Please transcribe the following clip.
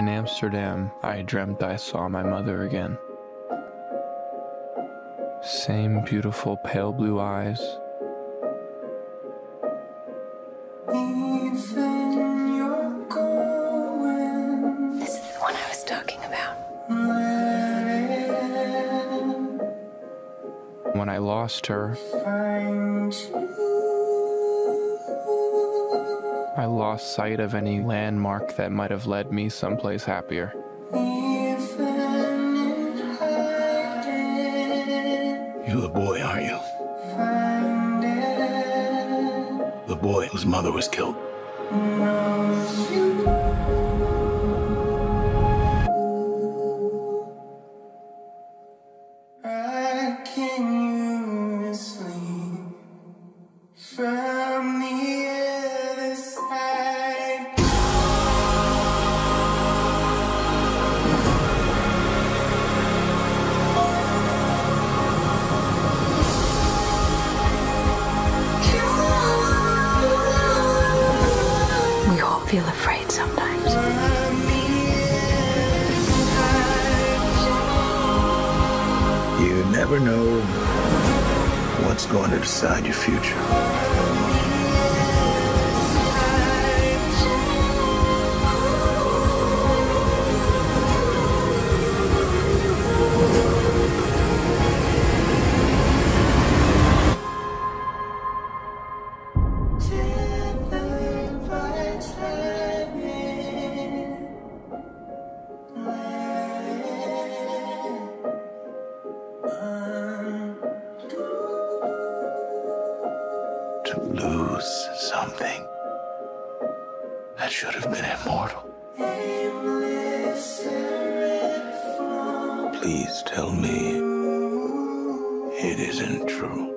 In Amsterdam, I dreamt I saw my mother again. Same beautiful pale blue eyes. This is the one I was talking about. When I lost her, I lost sight of any landmark that might have led me someplace happier. You're the boy, aren't you? The boy whose mother was killed. I feel afraid sometimes. You never know what's going to decide your future. To lose something that should have been immortal. Please tell me it isn't true.